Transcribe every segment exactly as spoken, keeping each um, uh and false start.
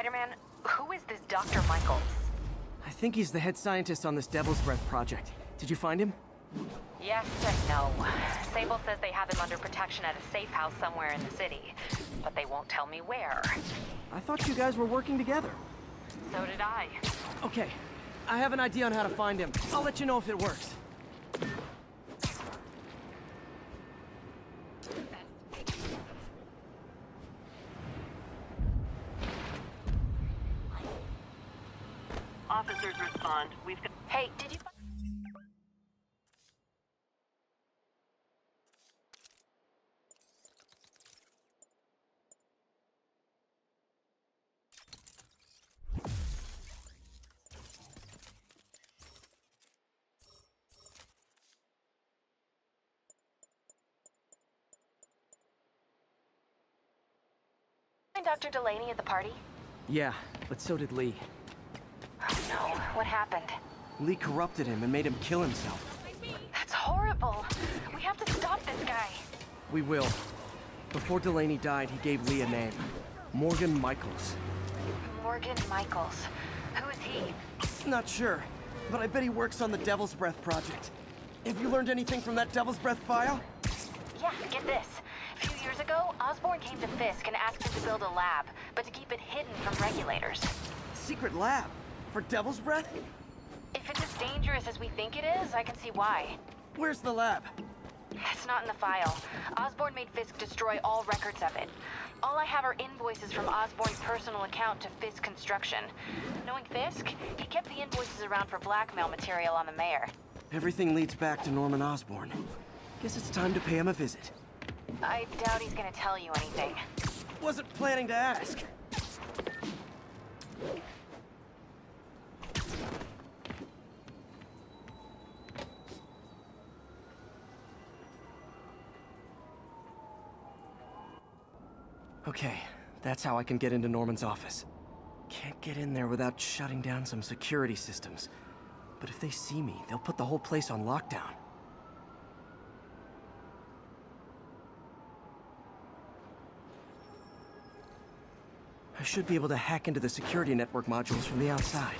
Spider-Man, who is this Doctor Michaels? I think he's the head scientist on this Devil's Breath project. Did you find him? Yes and no. Sable says they have him under protection at a safe house somewhere in the city, but they won't tell me where. I thought you guys were working together. So did I. Okay, I have an idea on how to find him. I'll let you know if it works. Officers respond. We've got... Hey, did you... Doctor Delaney at the party? Yeah, but so did Lee. Oh no, what happened? Lee corrupted him and made him kill himself. That's horrible. We have to stop this guy. We will. Before Delaney died, he gave Lee a name. Morgan Michaels. Morgan Michaels. Who is he? Not sure, but I bet he works on the Devil's Breath project. Have you learned anything from that Devil's Breath file? Yeah, get this. A few years ago, Osborn came to Fisk and asked him to build a lab, but to keep it hidden from regulators. Secret lab? For Devil's Breath? If it's as dangerous as we think it is, I can see why. Where's the lab? That's not in the file. Osborn made Fisk destroy all records of it. All I have are invoices from Osborn's personal account to Fisk Construction. Knowing Fisk, he kept the invoices around for blackmail material on the mayor. Everything leads back to Norman Osborn. Guess it's time to pay him a visit. I doubt he's gonna tell you anything. Wasn't planning to ask. Okay, that's how I can get into Norman's office. Can't get in there without shutting down some security systems. But if they see me, they'll put the whole place on lockdown. I should be able to hack into the security network modules from the outside.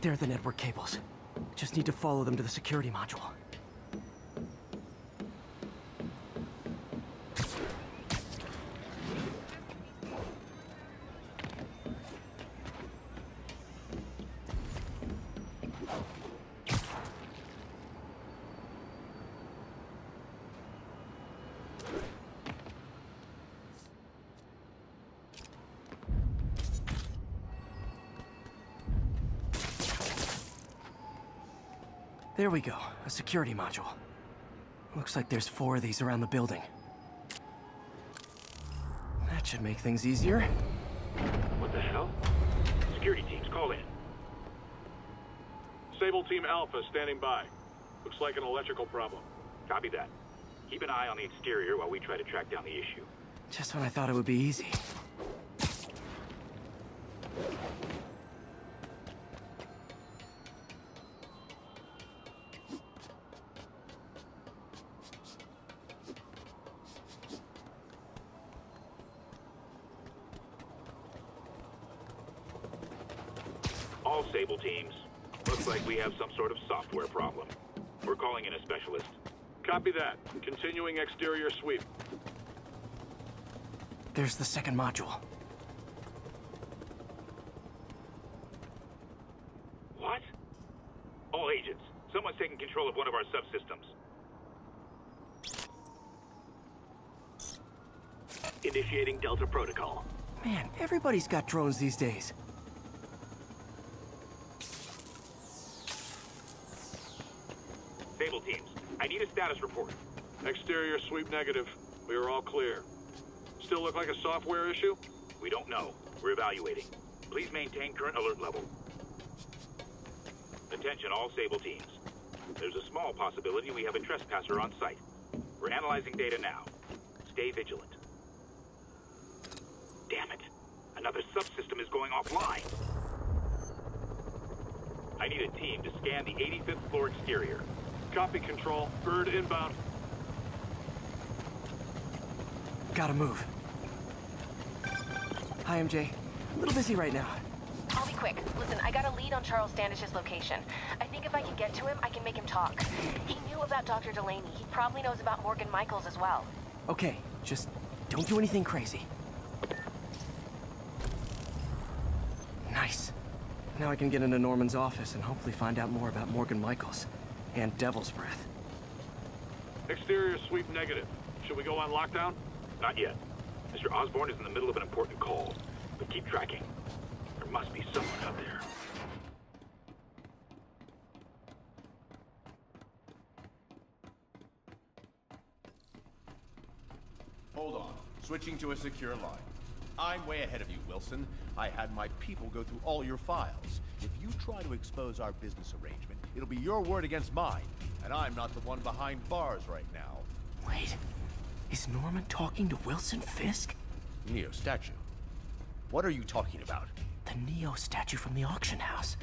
They're the network cables. Just need to follow them to the security module. There we go, a security module. Looks like there's four of these around the building. That should make things easier. What the hell? Security teams, call in. Sable Team Alpha standing by. Looks like an electrical problem. Copy that. Keep an eye on the exterior while we try to track down the issue. Just when I thought it would be easy. Sable teams. Looks like we have some sort of software problem. We're calling in a specialist. Copy that. Continuing exterior sweep. There's the second module. What? All agents, someone's taking control of one of our subsystems. Initiating Delta Protocol. Man, everybody's got drones these days. Sable teams, I need a status report. Exterior sweep negative. We are all clear. Still look like a software issue? We don't know. We're evaluating. Please maintain current alert level. Attention all Sable teams. There's a small possibility we have a trespasser on site. We're analyzing data now. Stay vigilant. Damn it. Another subsystem is going offline. I need a team to scan the eighty-fifth floor exterior. Copy, Control. Bird inbound. Gotta move. Hi, M J. A little busy right now. I'll be quick. Listen, I got a lead on Charles Standish's location. I think if I can get to him, I can make him talk. He knew about Doctor Delaney. He probably knows about Morgan Michaels as well. Okay, just don't do anything crazy. Nice. Now I can get into Norman's office and hopefully find out more about Morgan Michaels and Devil's Breath. Exterior sweep negative. Should we go on lockdown? Not yet. Mister Osborn is in the middle of an important call, but keep tracking. There must be someone out there. Hold on. Switching to a secure line. I'm way ahead of you, Wilson. I had my people go through all your files. If you try to expose our business arrangement, it'll be your word against mine. And I'm not the one behind bars right now. Wait. Is Norman talking to Wilson Fisk? Neo statue. What are you talking about? The Neo statue from the auction house.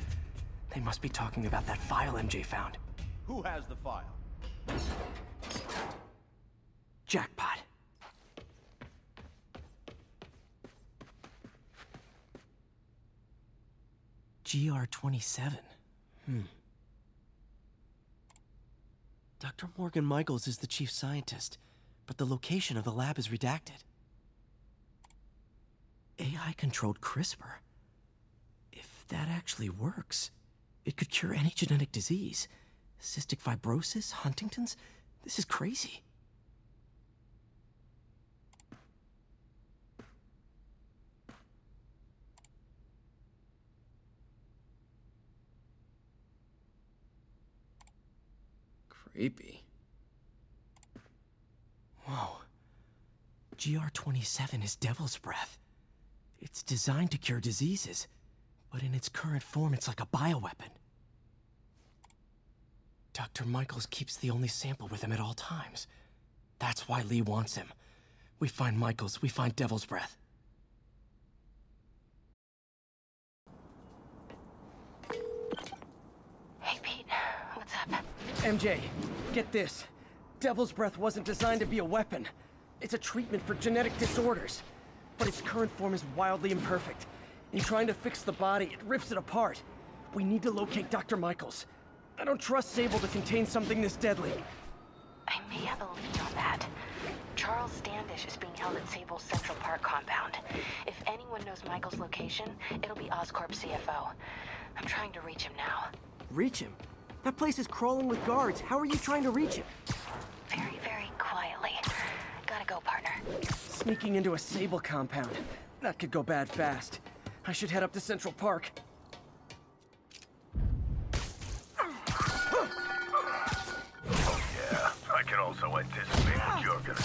They must be talking about that file M J found. Who has the file? Jackpot. G R twenty-seven. Hmm. Doctor Morgan Michaels is the chief scientist, but the location of the lab is redacted. A I-controlled CRISPR? If that actually works, it could cure any genetic disease. Cystic fibrosis, Huntington's? This is crazy. Creepy. Whoa. G R twenty-seven is Devil's Breath. It's designed to cure diseases, but in its current form, it's like a bioweapon. Doctor Michaels keeps the only sample with him at all times. That's why Lee wants him. We find Michaels, we find Devil's Breath. Hey, Pete. What's up? M J, get this. Devil's Breath wasn't designed to be a weapon. It's a treatment for genetic disorders. But its current form is wildly imperfect. In trying to fix the body, it rips it apart. We need to locate Doctor Michaels. I don't trust Sable to contain something this deadly. I may have a lead on that. Charles Standish is being held at Sable's Central Park compound. If anyone knows Michaels' location, it'll be Oscorp C F O. I'm trying to reach him now. Reach him? That place is crawling with guards. How are you trying to reach him? Very, very quietly. Gotta go, partner. Sneaking into a Sable compound. That could go bad fast. I should head up to Central Park. Yeah, I can also anticipate what you're gonna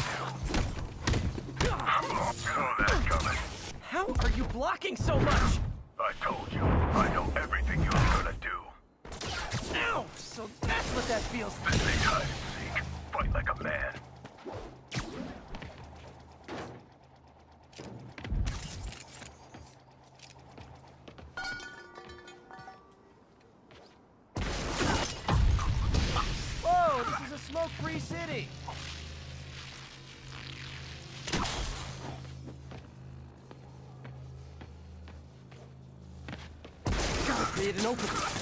do. I saw that coming. How are you blocking so much? I told you, I know everything you're gonna do. Ow! So that's what that feels like. This ain't hide and seek. Fight like a man. Whoa, this is a smoke-free city. Gotta create an opening.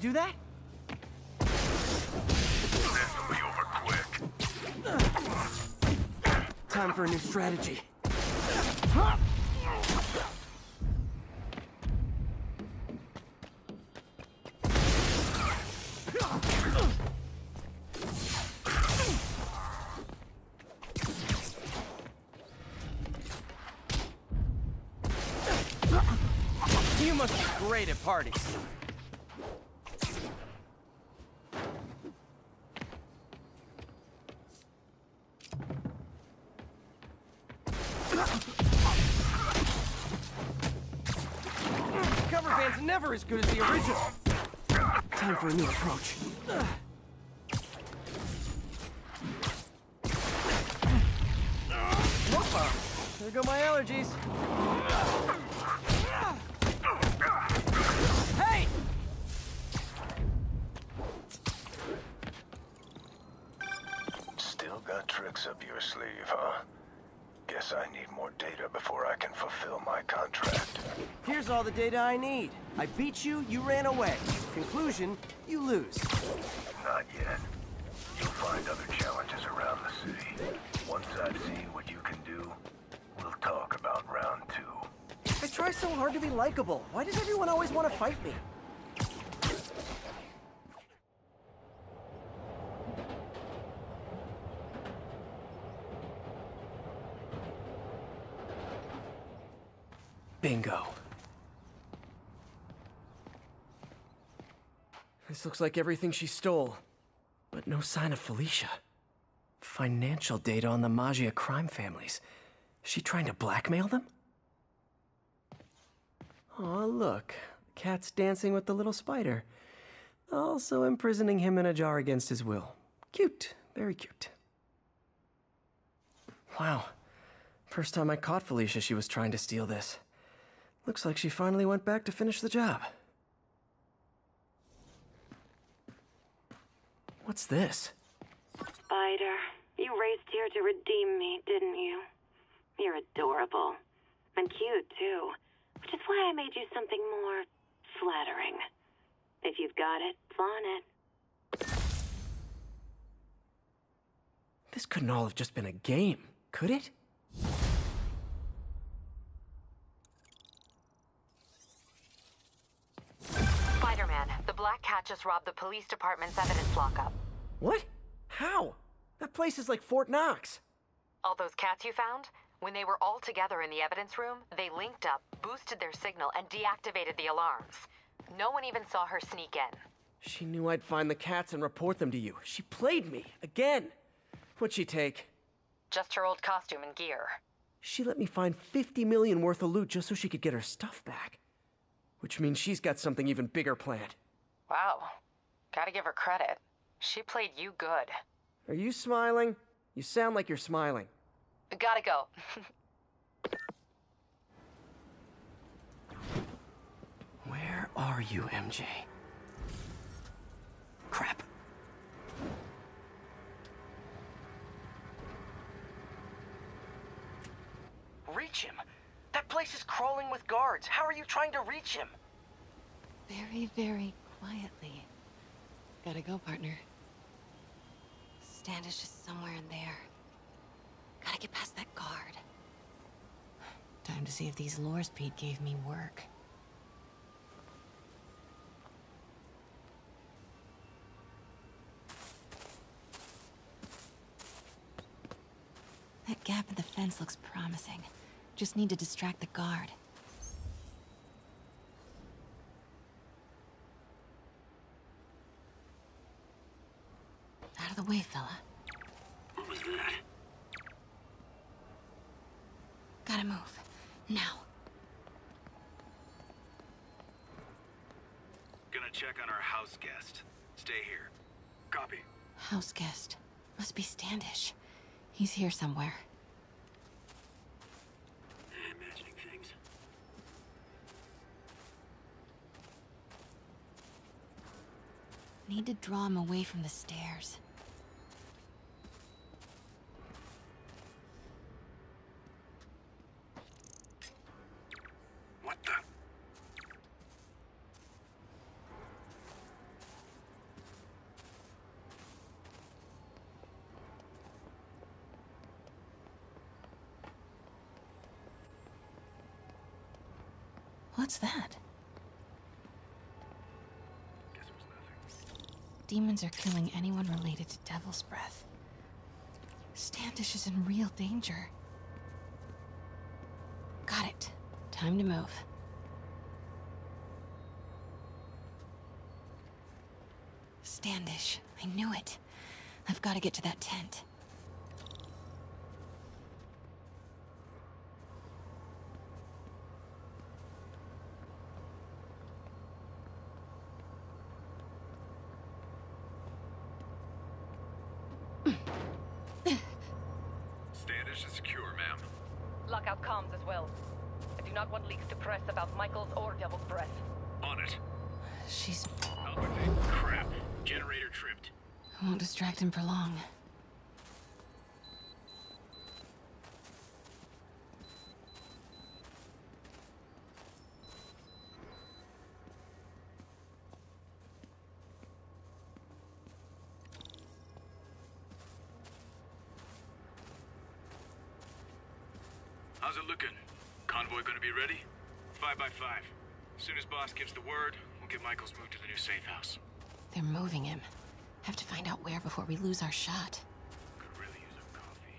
Do that? That'll be over quick. Time for a new strategy. You must. great at parties. Cover band's never as good as the original. Time for a new approach. Whoa, there go my allergies. Hey! Still got tricks up your sleeve, huh? Guess I need more data before I can fulfill my contract. Here's all the data I need. I beat you, you ran away. Conclusion, you lose. Not yet. You'll find other challenges around the city. Once I've seen what you can do, we'll talk about round two. I try so hard to be likable. Why does everyone always want to fight me? Bingo. This looks like everything she stole, but no sign of Felicia. Financial data on the Maggia crime families. Is she trying to blackmail them? Aw, look. The cat's dancing with the little spider. Also imprisoning him in a jar against his will. Cute. Very cute. Wow. First time I caught Felicia, she was trying to steal this. Looks like she finally went back to finish the job. What's this? Spider, you raced here to redeem me, didn't you? You're adorable. And cute, too. Which is why I made you something more flattering. If you've got it, flaunt it. This couldn't all have just been a game, could it? Black Cat just robbed the police department's evidence lockup. What? How? That place is like Fort Knox. All those cats you found? When they were all together in the evidence room, they linked up, boosted their signal, and deactivated the alarms. No one even saw her sneak in. She knew I'd find the cats and report them to you. She played me, again. What'd she take? Just her old costume and gear. She let me find fifty million worth of loot just so she could get her stuff back. Which means she's got something even bigger planned. Wow. Gotta give her credit. She played you good. Are you smiling? You sound like you're smiling. Gotta go. Where are you, M J? Crap. Reach him. That place is crawling with guards. How are you trying to reach him? Very, very quietly. Gotta go, partner. Standish is somewhere in there. Gotta get past that guard. Time to see if these lures Pete gave me work. That gap in the fence looks promising. Just need to distract the guard. Out of the way, fella. What was that? Gotta move. Now. Gonna check on our house guest. Stay here. Copy. House guest. Must be Standish. He's here somewhere. Imagining things. Need to draw him away from the stairs. What's that? Guess it was nothing. Demons are killing anyone related to Devil's Breath. Standish is in real danger. Got it. Time to move. Standish. I knew it. I've got to get to that tent. Standish is secure, ma'am. Lock out comms as well. I do not want leaks to press about Michaels or Devil's Breath. On it. She's... Crap. Generator tripped. I won't distract him for long. How's it looking? Convoy gonna be ready? Five by five. As soon as boss gives the word, we'll get Michaels moved to the new safe house. They're moving him. Have to find out where before we lose our shot. Could really use a coffee.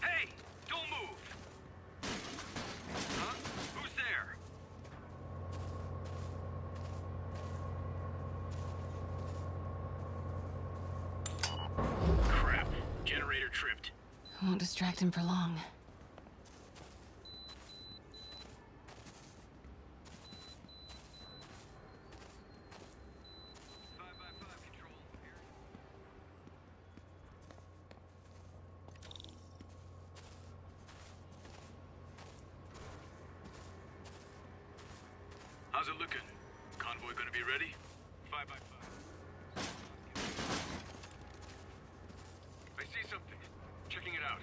Hey! Don't move! Huh? Who's there? Crap. Generator tripped. I won't distract him for long. How's it looking? Convoy gonna be ready? Five by five. I see something. Checking it out.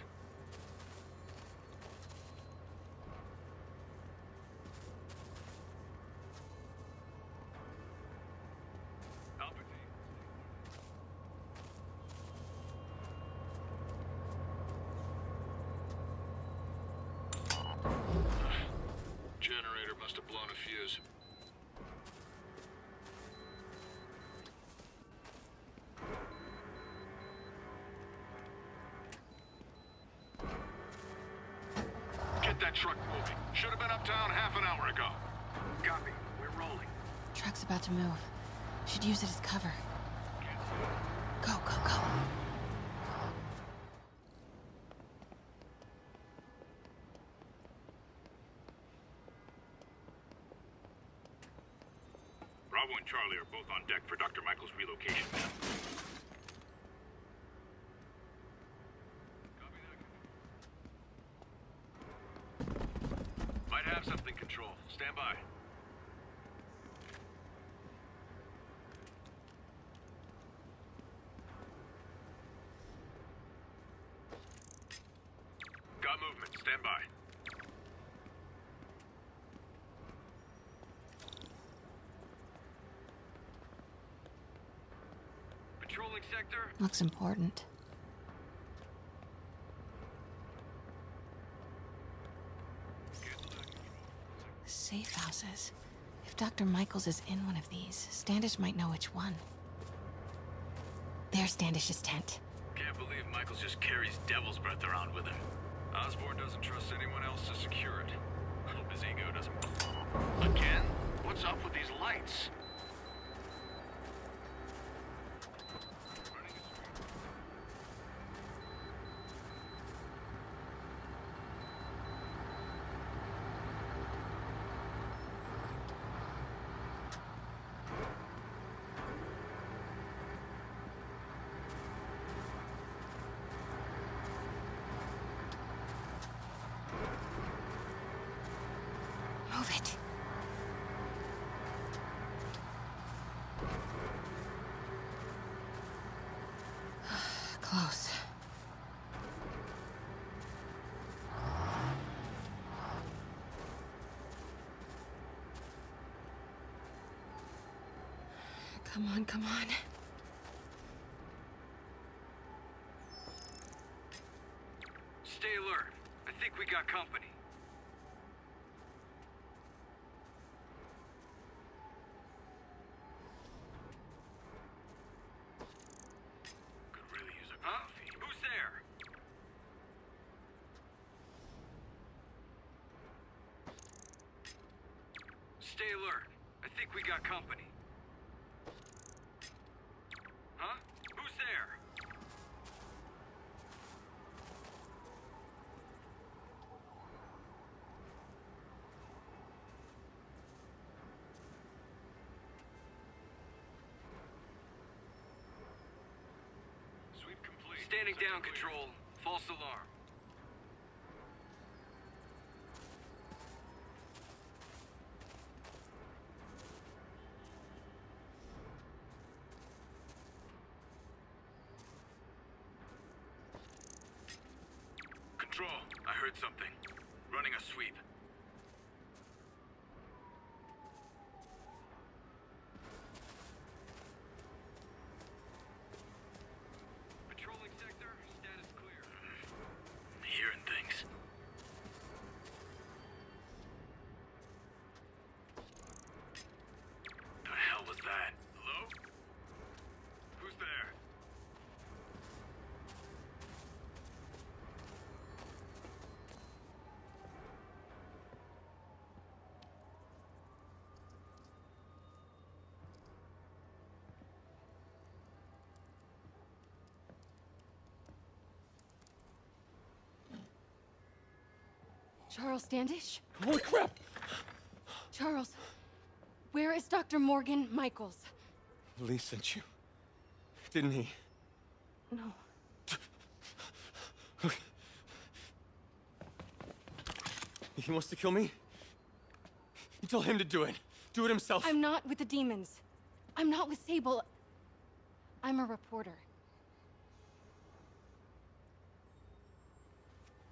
Generator must have blown a fuse. That truck moving. Should have been uptown half an hour ago. Copy. We're rolling. Truck's about to move. Should use it as cover. Go, go, go. Bravo and Charlie are both on deck for Doctor Michaels' relocation, ma'am. Have something control. Stand by. Got movement. Stand by. Patrolling sector. Looks important. Safe houses. If Doctor Michaels is in one of these, Standish might know which one. There's Standish's tent. Can't believe Michaels just carries Devil's Breath around with him. Osborn doesn't trust anyone else to secure it. Hope his ego doesn't... Again? What's up with these lights? Close. Come on, come on. Stay alert. I think we got company. Stay alert. I think we got company. Standing down, Control. False alarm. Control, I heard something. Running a sweep. Charles Standish? Holy crap! Charles, where is Doctor Morgan Michaels? Lee sent you, didn't he? No. He wants to kill me? You tell him to do it. Do it himself. I'm not with the demons. I'm not with Sable. I'm a reporter.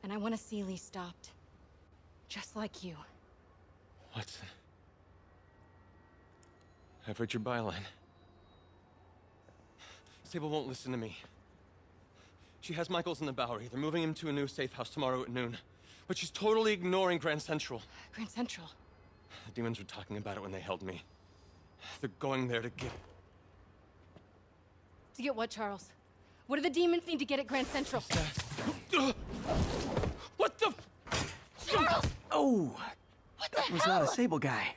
And I want to see Lee stopped. Just like you. Watson. I've heard your byline. Sable won't listen to me. She has Michaels in the Bowery. They're moving him to a new safe house tomorrow at noon. But she's totally ignoring Grand Central. Grand Central? The demons were talking about it when they held me. They're going there to get... To get what, Charles? What do the demons need to get at Grand Central? What the... Charles! Oh! What the hell? Was not a Sable guy.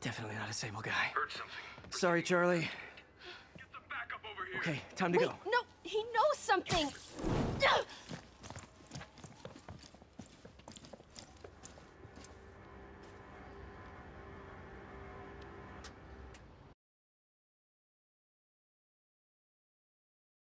Definitely not a Sable guy. Heard something. Sorry, Charlie. Get the backup over here. Okay, time to Wait, go. No, he knows something.